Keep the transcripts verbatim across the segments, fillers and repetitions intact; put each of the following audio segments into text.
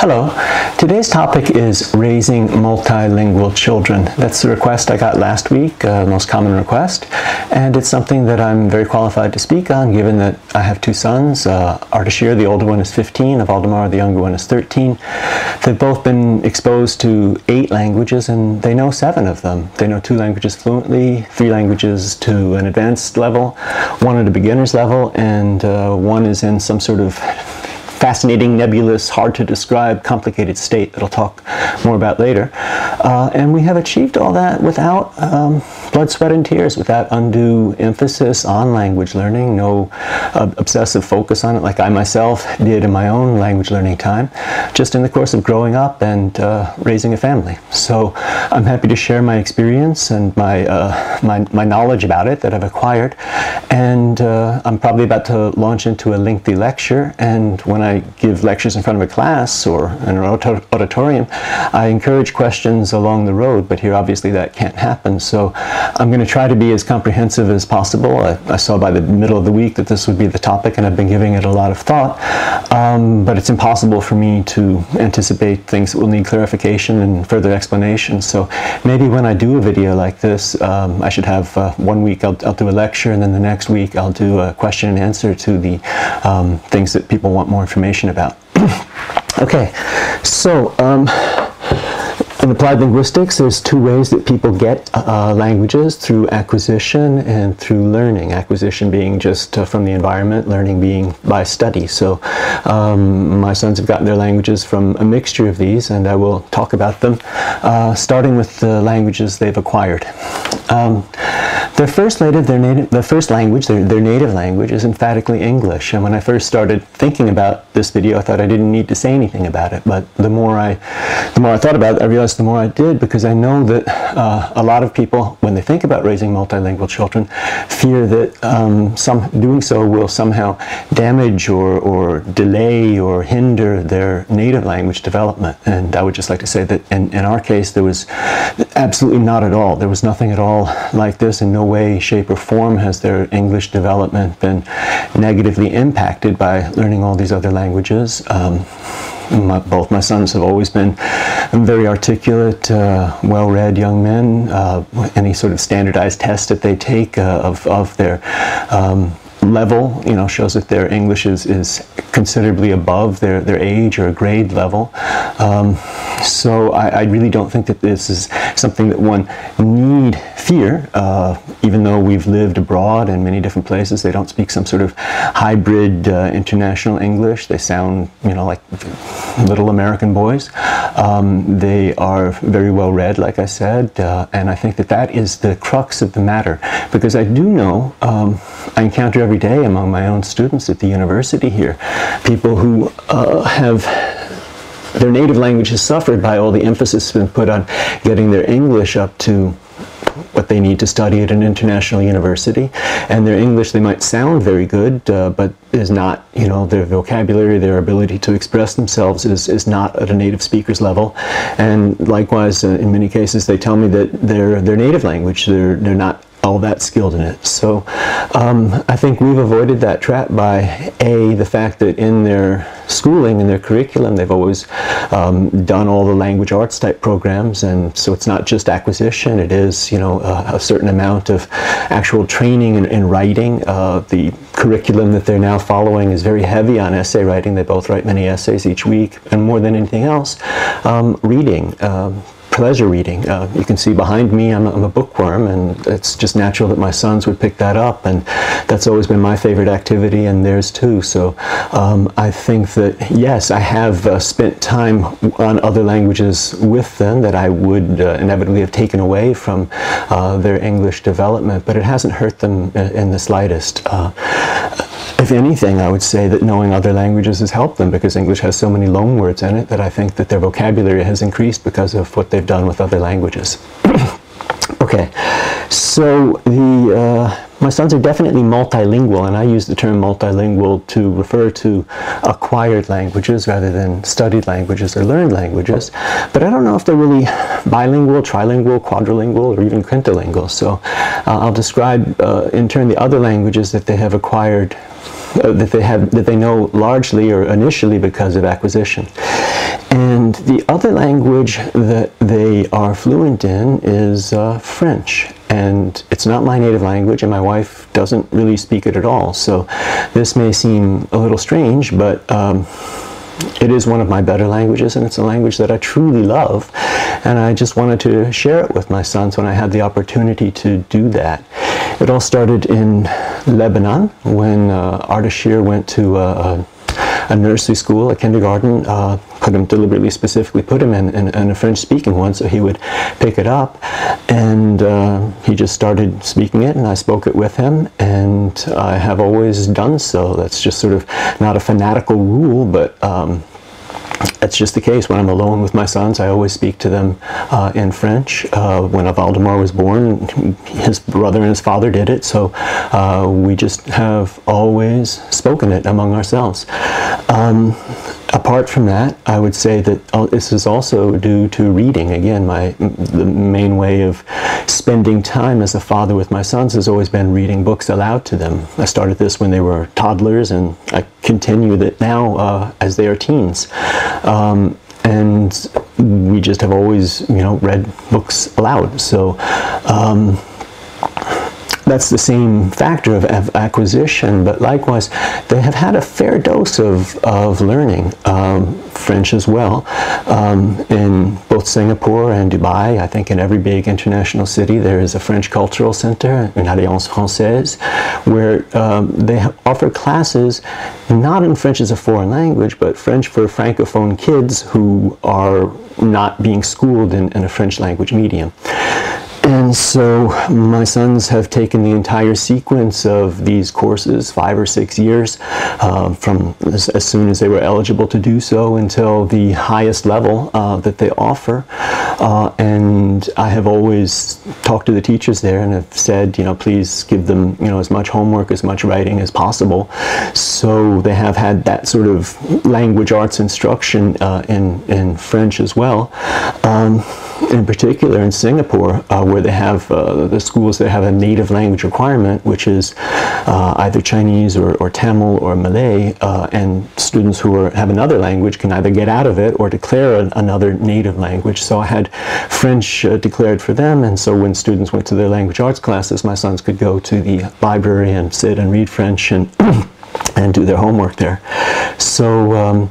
Hello, today's topic is raising multilingual children. That's the request I got last week, uh, most common request, and it's something that I'm very qualified to speak on given that I have two sons. Uh, Ardashir, the older one, is fifteen, and Waldemar, the younger one, is thirteen. They've both been exposed to eight languages and they know seven of them. They know two languages fluently, three languages to an advanced level, one at a beginner's level, and uh, one is in some sort of fascinating, nebulous, hard to describe, complicated state that I'll talk more about later. Uh, and we have achieved all that without um, blood, sweat, and tears, without undue emphasis on language learning, no uh, obsessive focus on it like I myself did in my own language learning time, just in the course of growing up and uh, raising a family. So I'm happy to share my experience and my, uh, my, my knowledge about it that I've acquired. And uh, I'm probably about to launch into a lengthy lecture, and when I I give lectures in front of a class or in an auditorium, I encourage questions along the road, but here obviously that can't happen. So I'm going to try to be as comprehensive as possible. I, I saw by the middle of the week that this would be the topic, and I've been giving it a lot of thought, um, but it's impossible for me to anticipate things that will need clarification and further explanation. So maybe when I do a video like this, um, I should have uh, one week I'll, I'll do a lecture, and then the next week I'll do a question and answer to the um, things that people want more information information about. Okay, so um, in applied linguistics, there's two ways that people get uh, languages: through acquisition and through learning. Acquisition being just uh, from the environment, learning being by study. So um, my sons have gotten their languages from a mixture of these, and I will talk about them, uh, starting with the languages they've acquired. Um, Their first, native, their native, their first language, their, their native language, is emphatically English. And when I first started thinking about this video, I thought I didn't need to say anything about it. But the more I, the more I thought about it, I realized the more I did, because I know that uh, a lot of people, when they think about raising multilingual children, fear that um, some doing so will somehow damage or, or delay or hinder their native language development. And I would just like to say that in, in our case, there was absolutely not at all. There was nothing at all like this, and no way, shape, or form has their English development been negatively impacted by learning all these other languages. Um, my, both my sons have always been very articulate, uh, well-read young men. Uh, any sort of standardized test that they take uh, of, of their um, level, you know, shows that their English is, is considerably above their, their age or grade level. Um, so I, I really don't think that this is something that one need fear, uh, even though we've lived abroad in many different places. They don't speak some sort of hybrid uh, international English. They sound, you know, like little American boys. Um, they are very well read, like I said, uh, and I think that that is the crux of the matter, because I do know, um, I encounter every day among my own students at the university here, people who uh, have their native language has suffered by all the emphasis that's been put on getting their English up to what they need to study at an international university. And their English, they might sound very good, uh, but is not, you know, their vocabulary, their ability to express themselves is, is not at a native speaker's level. And likewise, uh, in many cases, they tell me that their, their native language, they're, they're not all that skilled in it. So um, I think we've avoided that trap by A, the fact that in their schooling, in their curriculum, they've always um, done all the language arts type programs, and so it's not just acquisition, it is, you know, a, a certain amount of actual training in, in writing. Uh, the curriculum that they're now following is very heavy on essay writing. They both write many essays each week, and more than anything else, um, reading. Um, pleasure reading. Uh, you can see behind me I'm a, I'm a bookworm, and it's just natural that my sons would pick that up, and that's always been my favorite activity and theirs too. So um, I think that yes, I have uh, spent time on other languages with them that I would uh, inevitably have taken away from uh, their English development, but it hasn't hurt them in the slightest. Uh, If anything, I would say that knowing other languages has helped them, because English has so many loan words in it that I think that their vocabulary has increased because of what they've done with other languages. Okay, so the, uh, my sons are definitely multilingual, and I use the term multilingual to refer to acquired languages rather than studied languages or learned languages. But I don't know if they're really bilingual, trilingual, quadrilingual, or even quintilingual. So uh, I'll describe uh, in turn the other languages that they have acquired uh, that they have, that they know largely or initially because of acquisition. And the other language that they are fluent in is uh, French. And it's not my native language, and my wife doesn't really speak it at all. So this may seem a little strange, but um, it is one of my better languages, and it's a language that I truly love. And I just wanted to share it with my sons when I had the opportunity to do that. It all started in Lebanon when uh, Ardashir went to uh, a nursery school, a kindergarten. Uh, couldn't deliberately specifically put him in, in, in a French-speaking one, so he would pick it up. And uh, he just started speaking it, and I spoke it with him, and I have always done so. That's just sort of not a fanatical rule, but um, that's just the case. When I'm alone with my sons, I always speak to them uh, in French. Uh, when Waldemar was born, his brother and his father did it, so uh, we just have always spoken it among ourselves. Um, apart from that, I would say that this is also due to reading. Again, my the main way of spending time as a father with my sons has always been reading books aloud to them. I started this when they were toddlers, and I continue that now uh, as they are teens. Um, and we just have always, you know, read books aloud. So um, that's the same factor of, of acquisition, but likewise, they have had a fair dose of, of learning um, French as well. Um, in both Singapore and Dubai, I think in every big international city, there is a French cultural center, an Alliance Française, where um, they offer classes not in French as a foreign language, but French for Francophone kids who are not being schooled in, in a French language medium. And so my sons have taken the entire sequence of these courses, five or six years, uh, from as, as soon as they were eligible to do so until the highest level uh, that they offer. Uh, and I have always talked to the teachers there and have said, you know, please give them, you know, as much homework, as much writing as possible. So they have had that sort of language arts instruction uh, in, in French as well. Um, in particular in Singapore, uh, where they have uh, the schools that have a native language requirement, which is uh, either Chinese or, or Tamil or Malay, uh, and students who are, have another language can either get out of it or declare an, another native language. So I had French uh, declared for them, and so when students went to their language arts classes, my sons could go to the library and sit and read French and, and do their homework there. So. Um,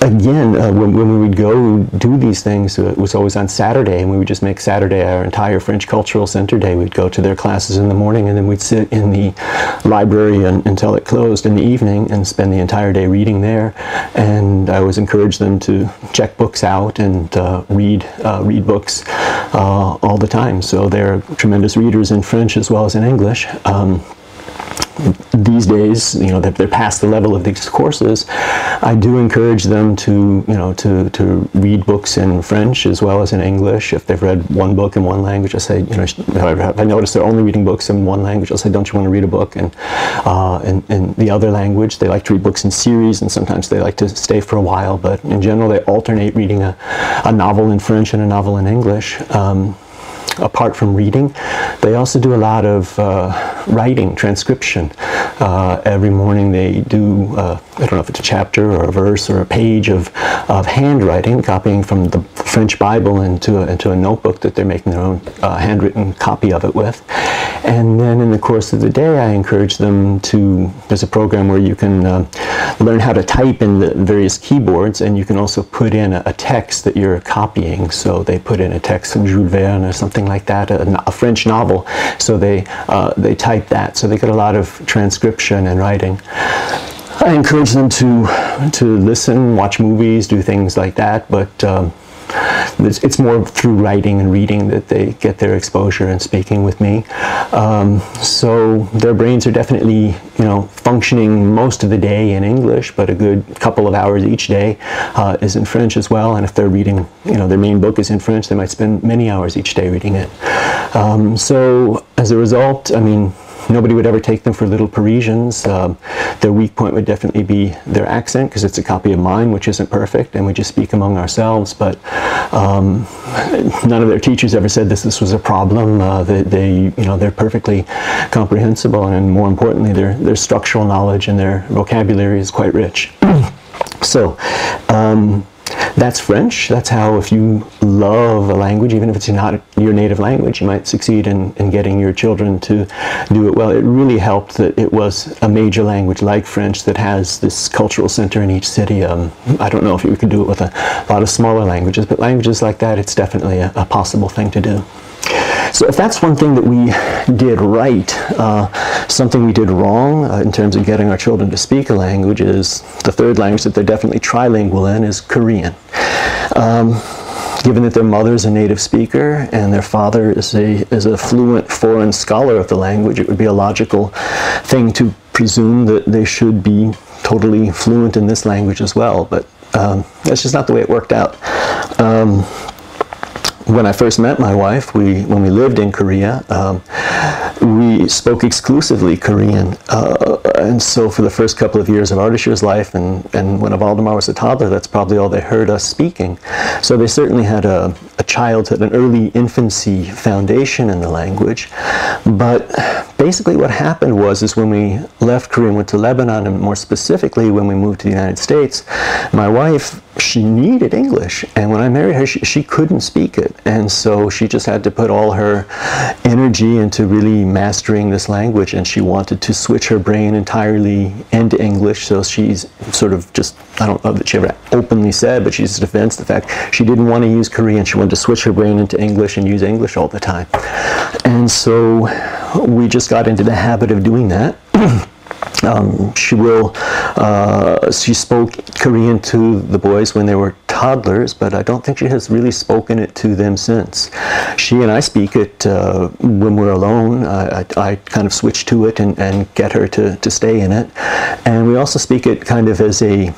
Again, uh, when, when we would go do these things, uh, it was always on Saturday, and we would just make Saturday our entire French Cultural Center day. We'd go to their classes in the morning, and then we'd sit in the library un until it closed in the evening and spend the entire day reading there. And I always encouraged them to check books out and uh, read, uh, read books uh, all the time. So they're tremendous readers in French as well as in English. Um, These days, you know, that they're past the level of these courses, I do encourage them to, you know, to, to read books in French as well as in English. If they've read one book in one language, I say, you know, if I notice they're only reading books in one language, I'll say, don't you want to read a book in, uh, in, in the other language? They like to read books in series, and sometimes they like to stay for a while, but in general, they alternate reading a, a novel in French and a novel in English. Um, Apart from reading, they also do a lot of uh, writing, transcription. Uh, every morning they do, uh, I don't know if it's a chapter or a verse or a page of, of handwriting, copying from the French Bible into a, into a notebook that they're making their own uh, handwritten copy of it with. And then in the course of the day, I encourage them to, there's a program where you can uh, learn how to type in the various keyboards, and you can also put in a, a text that you're copying. So they put in a text from Jules Verne or something like that, a, a French novel. So they, uh, they type that. So they get a lot of transcription and writing. I encourage them to, to listen, watch movies, do things like that, but um, it's more through writing and reading that they get their exposure and speaking with me. Um, so their brains are definitely, you know, functioning most of the day in English, but a good couple of hours each day uh, is in French as well. And if they're reading, you know, their main book is in French, they might spend many hours each day reading it. Um, so as a result, I mean, Nobody would ever take them for little Parisians. Um, their weak point would definitely be their accent, because it's a copy of mine, which isn't perfect, and we just speak among ourselves. But um, none of their teachers ever said this, this was a problem. Uh, they, they, you know, they're perfectly comprehensible, and more importantly, their, their structural knowledge and their vocabulary is quite rich. So, um, that's French. That's how, if you love a language, even if it's not your native language, you might succeed in, in getting your children to do it well. It really helped that it was a major language like French that has this cultural center in each city. Um, I don't know if you could do it with a lot of smaller languages, but languages like that, it's definitely a, a possible thing to do. So if that's one thing that we did right, uh, something we did wrong uh, in terms of getting our children to speak a language is the third language that they're definitely trilingual in is Korean. Um, given that their mother is a native speaker and their father is a, is a fluent foreign scholar of the language, it would be a logical thing to presume that they should be totally fluent in this language as well, but um, that's just not the way it worked out. Um, When I first met my wife, we, when we lived in Korea, um, we spoke exclusively Korean. Uh, and so for the first couple of years of Ardashir's life, and, and when Waldemar was a toddler, that's probably all they heard us speaking. So they certainly had a, a childhood, an early infancy foundation in the language. But basically what happened was, is when we left Korea and went to Lebanon, and more specifically when we moved to the United States, my wife, she needed English, and when I married her, she, she couldn't speak it, and so she just had to put all her energy into really mastering this language, and she wanted to switch her brain entirely into English. So she's sort of just, I don't know that she ever openly said, but she's defends the fact she didn't want to use Korean. She wanted to switch her brain into English and use English all the time, and so we just got into the habit of doing that. Um, she will, uh, she spoke Korean to the boys when they were toddlers, but I don't think she has really spoken it to them since. She and I speak it uh, when we're alone. I, I, I kind of switch to it and, and get her to, to stay in it. And we also speak it kind of as a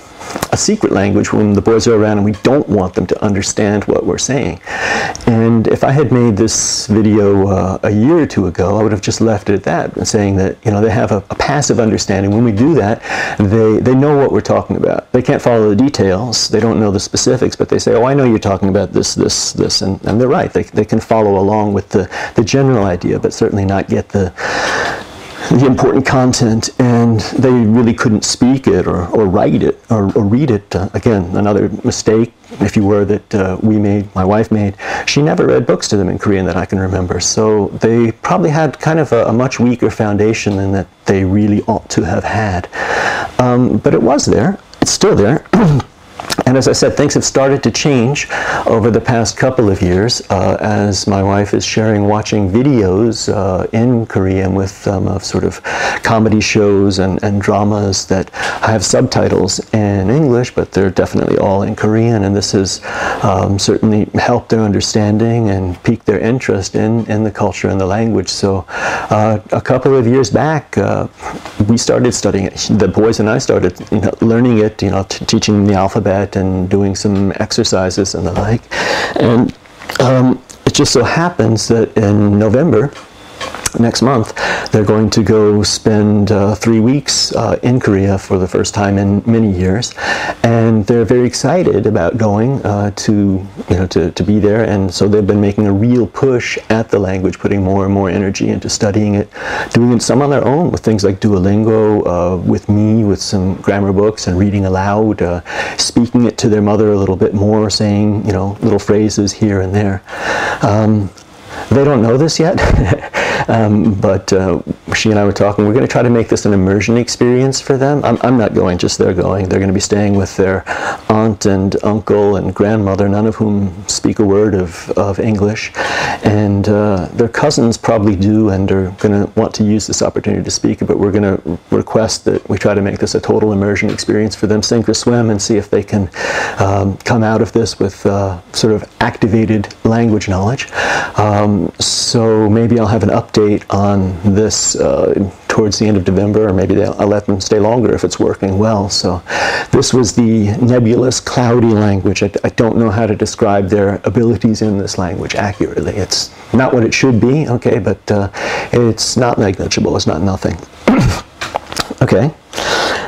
a secret language when the boys are around and we don't want them to understand what we're saying. And if I had made this video uh, a year or two ago, I would have just left it at that and saying that, you know, they have a, a passive understanding. When we do that, they, they know what we're talking about. They can't follow the details, they don't know the specifics, but they say, oh, I know you're talking about this, this, this, and, and they're right. They, they can follow along with the, the general idea, but certainly not get the the important content, and they really couldn't speak it or, or write it or, or read it. Uh, again, another mistake, if you were, that uh, we made, my wife made. She never read books to them in Korean that I can remember, so they probably had kind of a, a much weaker foundation than that they really ought to have had. Um, but it was there, it's still there. And as I said, things have started to change over the past couple of years uh, as my wife is sharing, watching videos uh, in Korean with um, of sort of comedy shows and, and dramas that have subtitles in English, but they're definitely all in Korean, and this has um, certainly helped their understanding and piqued their interest in, in the culture and the language. So uh, a couple of years back, uh, we started studying it. The boys and I started, you know, learning it, you know, t teaching them the alphabet and doing some exercises and the like. And um, it just so happens that in November, next month, they're going to go spend uh, three weeks uh, in Korea for the first time in many years, and they're very excited about going uh, to, you know, to, to be there, and so they've been making a real push at the language, putting more and more energy into studying it, doing it some on their own with things like Duolingo, uh, with me, with some grammar books and reading aloud, uh, speaking it to their mother a little bit more, saying, you know, little phrases here and there. Um, They don't know this yet, um, but uh, she and I were talking, we're going to try to make this an immersion experience for them. I'm, I'm not going, just they're going. They're going to be staying with their aunt and uncle and grandmother, none of whom speak a word of, of English. And uh, their cousins probably do and are going to want to use this opportunity to speak, but we're going to request that we try to make this a total immersion experience for them, sink or swim, and see if they can um, come out of this with uh, sort of activated language knowledge. Um, so maybe I'll have an update on this uh, towards the end of November, or maybe I'll let them stay longer if it's working well. So this was the nebulous, cloudy language. I, I don't know how to describe their abilities in this language accurately. It's not what it should be, okay, but uh, it's not negligible. It's not nothing. Okay.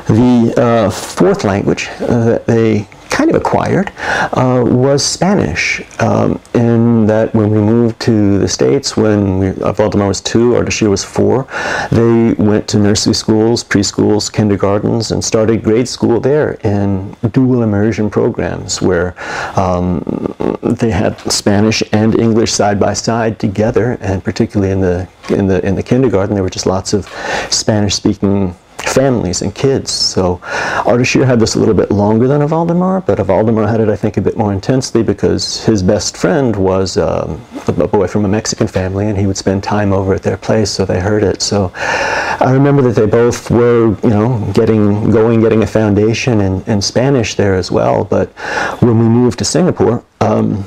The uh, fourth language uh, that they kind of acquired uh, was Spanish, um, in that when we moved to the States, when we, uh, Waldemar was two, Ardashir was four, they went to nursery schools, preschools, kindergartens, and started grade school there in dual immersion programs where um, they had Spanish and English side by side together, and particularly in the, in the, in the kindergarten, there were just lots of Spanish-speaking families and kids. So Ardashir had this a little bit longer than Waldemar, but Waldemar had it, I think, a bit more intensely because his best friend was um, a boy from a Mexican family, and he would spend time over at their place, so they heard it. So I remember that they both were, you know, getting going, getting a foundation in, in Spanish there as well. But when we moved to Singapore, um,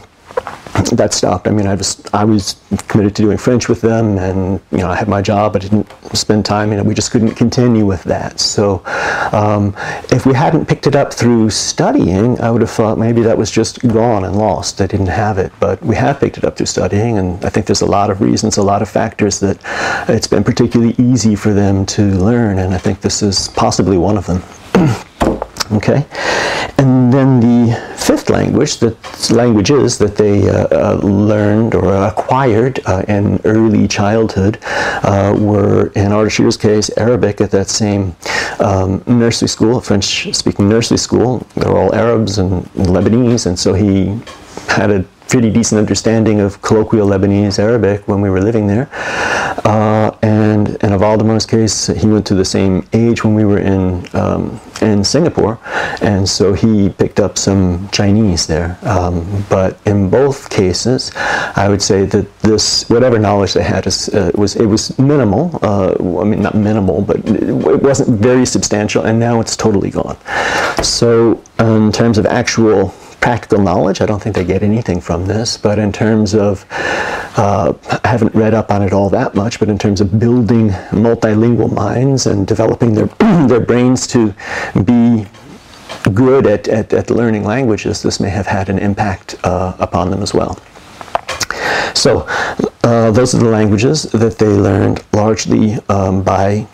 that stopped. I mean, I was, I was committed to doing French with them, and, you know, I had my job. I didn't spend time, you know, we just couldn't continue with that. So um, if we hadn't picked it up through studying, I would have thought maybe that was just gone and lost. I didn't have it, but we have picked it up through studying, and I think there's a lot of reasons, a lot of factors that it's been particularly easy for them to learn, and I think this is possibly one of them. Okay. And then the fifth language, the languages that they uh, uh, learned or acquired uh, in early childhood uh, were, in Ardashir's case, Arabic at that same um, nursery school, French-speaking nursery school. They're all Arabs and Lebanese, and so he had a pretty decent understanding of colloquial Lebanese Arabic when we were living there. Uh, and in Waldemar's case, he went to the same age when we were in um, in Singapore, and so he picked up some Chinese there. Um, but in both cases, I would say that this, whatever knowledge they had, is, uh, was it was minimal. Uh, I mean, not minimal, but it wasn't very substantial, and now it's totally gone. So um, in terms of actual practical knowledge, I don't think they get anything from this, but in terms of, uh, I haven't read up on it all that much, but in terms of building multilingual minds and developing their, their brains to be good at, at, at learning languages, this may have had an impact uh, upon them as well. So uh, those are the languages that they learned largely um, by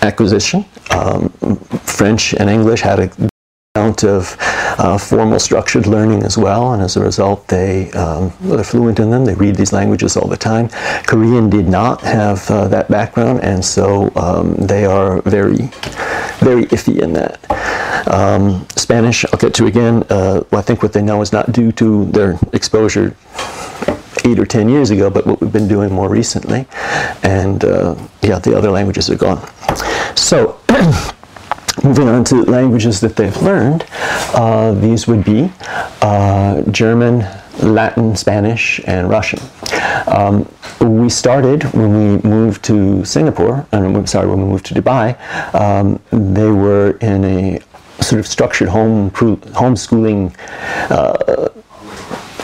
acquisition. Um, French and English had a amount of uh, formal structured learning as well, and as a result they um, are fluent in them. They read these languages all the time. Korean did not have uh, that background, and so um, they are very, very iffy in that. Um, Spanish, I'll get to again. Uh, I think what they know is not due to their exposure eight or ten years ago, but what we've been doing more recently. And uh, yeah, the other languages are gone. So moving on to languages that they've learned, uh, these would be uh, German, Latin, Spanish, and Russian. Um, we started when we moved to Singapore, and I'm sorry, when we moved to Dubai, um, they were in a sort of structured home homeschooling uh,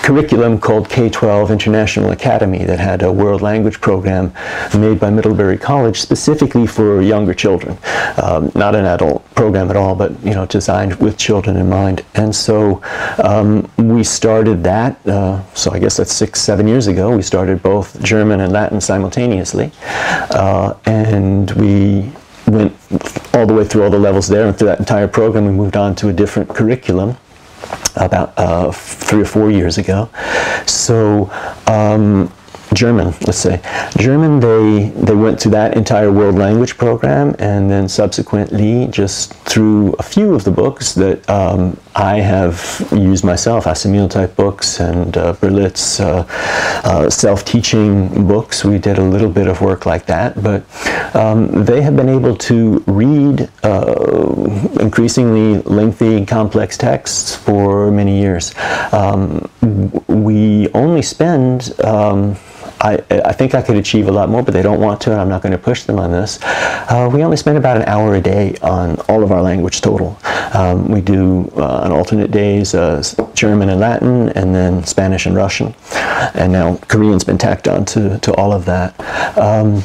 curriculum called K twelve International Academy that had a world language program made by Middlebury College specifically for younger children. Um, not an adult program at all, but, you know, designed with children in mind. And so um, we started that, uh, so I guess that's six, seven years ago. We started both German and Latin simultaneously, uh, and we went all the way through all the levels there. And through that entire program, we moved on to a different curriculum about uh, three or four years ago. So um, German, let's say. German, they, they went through that entire world language program, and then subsequently just through a few of the books that um, I have used myself, Assimil type books and uh, Berlitz uh, uh, self-teaching books. We did a little bit of work like that, but um, they have been able to read uh, increasingly lengthy, complex texts for many years. Um, we only spend um, I, I think I could achieve a lot more, but they don't want to, and I'm not going to push them on this. Uh, we only spend about an hour a day on all of our language total. Um, we do, uh, on alternate days, uh, German and Latin, and then Spanish and Russian. And now Korean's been tacked on to, to all of that. Um,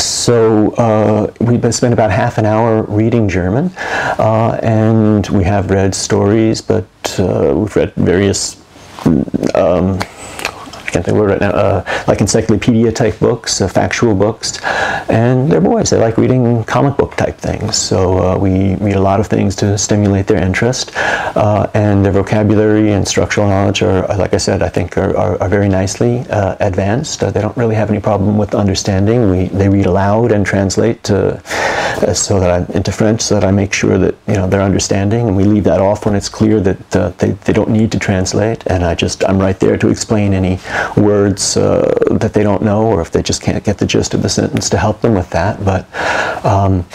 So uh, we spent about half an hour reading German, uh, and we have read stories, but uh, we've read various, um, I can't think of the word right now, uh, like encyclopedia type books, uh, factual books, and they're boys. They like reading comic book type things, so uh, we read a lot of things to stimulate their interest, uh, and their vocabulary and structural knowledge are, like I said, I think are, are, are very nicely uh, advanced. Uh, they don't really have any problem with understanding. We, they read aloud and translate to, uh, so that I, into French, so that I make sure that, you know, they're understanding, and we leave that off when it's clear that uh, they, they don't need to translate, and I just, I'm right there to explain any words uh, that they don't know, or if they just can't get the gist of the sentence, to help them with that. But um,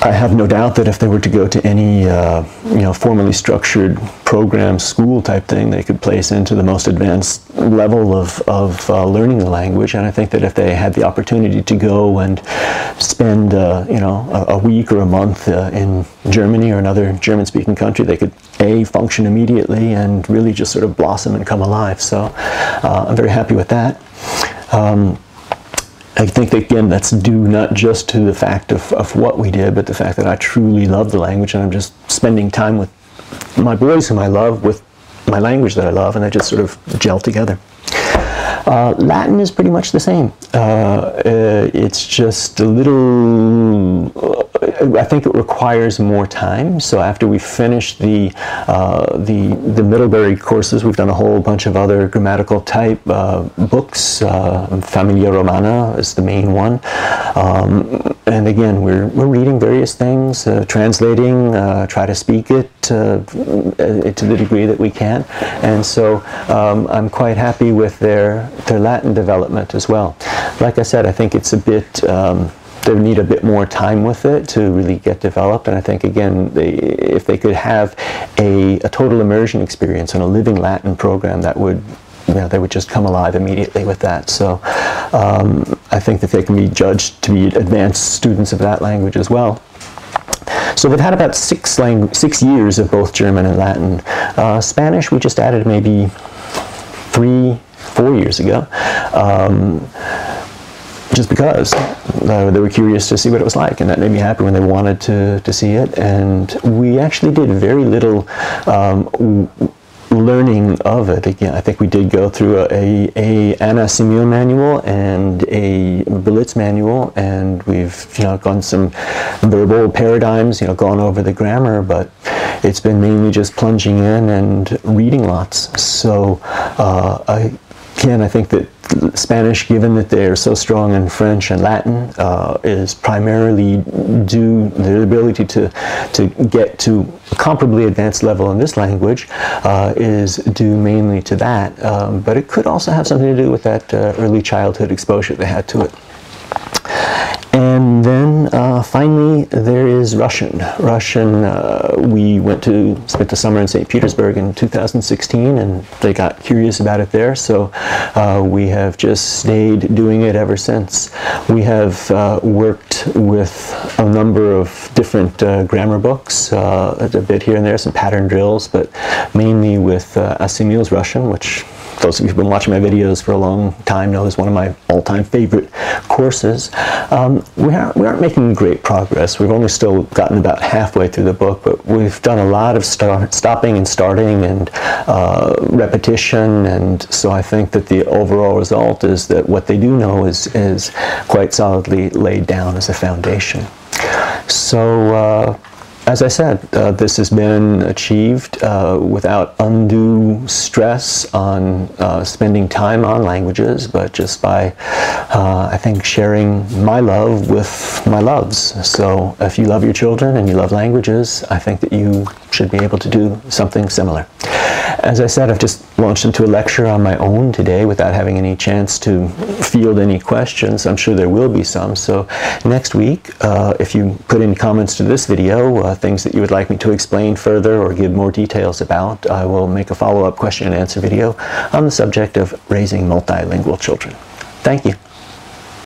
I have no doubt that if they were to go to any uh, you know, formally structured program, school type thing, they could place into the most advanced level of, of uh, learning the language. And I think that if they had the opportunity to go and spend uh, you know, a, a week or a month uh, in Germany or another German-speaking country, they could A, function immediately and really just sort of blossom and come alive. So uh, I'm very happy with that. Um, I think that, again, that's due not just to the fact of, of what we did, but the fact that I truly love the language, and I'm just spending time with my boys whom I love, with my language that I love, and they just sort of gel together. Uh, Latin is pretty much the same. Uh, uh, it's just a little, uh, I think it requires more time. So after we finish the, uh, the, the Middlebury courses, we've done a whole bunch of other grammatical type uh, books. Uh, Familia Romana is the main one. Um, and again, we're, we're reading various things, uh, translating, uh, try to speak it uh, to the degree that we can. And so um, I'm quite happy with their their Latin development as well. Like I said, I think it's a bit, um, they need a bit more time with it to really get developed, and I think, again, they, if they could have a, a total immersion experience in a living Latin program, that would, you know, they would just come alive immediately with that. So um, I think that they can be judged to be advanced students of that language as well. So we've had about six, lang six years of both German and Latin. Uh, Spanish, we just added maybe three four years ago, um, just because uh, they were curious to see what it was like, and that made me happy when they wanted to, to see it. And we actually did very little um, learning of it. Again, I think we did go through a, a, a an Assimil manual and a Berlitz manual, and we've, you know, gone some verbal paradigms, you know, gone over the grammar, but it's been mainly just plunging in and reading lots. So uh, I Again, I think that Spanish, given that they're so strong in French and Latin, uh, is primarily due to their ability to, to get to a comparably advanced level in this language, uh, is due mainly to that. Um, but it could also have something to do with that uh, early childhood exposure they had to it. And then uh, finally, there is Russian. Russian, uh, we went to, spent the summer in Saint Petersburg in two thousand sixteen, and they got curious about it there, so uh, we have just stayed doing it ever since. We have uh, worked with a number of different uh, grammar books, uh, a bit here and there, some pattern drills, but mainly with uh, Assimil's Russian, which those of you who've been watching my videos for a long time know is one of my all-time favorite courses. Um, we, aren't, we aren't making great progress. We've only still gotten about halfway through the book, but we've done a lot of start, stopping and starting and uh, repetition, and so I think that the overall result is that what they do know is, is quite solidly laid down as a foundation. So, uh, as I said, uh, this has been achieved uh, without undue stress on uh, spending time on languages, but just by, uh, I think, sharing my love with my loves. So if you love your children and you love languages, I think that you should be able to do something similar. As I said, I've just launched into a lecture on my own today without having any chance to field any questions. I'm sure there will be some. So next week, uh, if you put in comments to this video, uh, things that you would like me to explain further or give more details about, I will make a follow-up question and answer video on the subject of raising multilingual children. Thank you.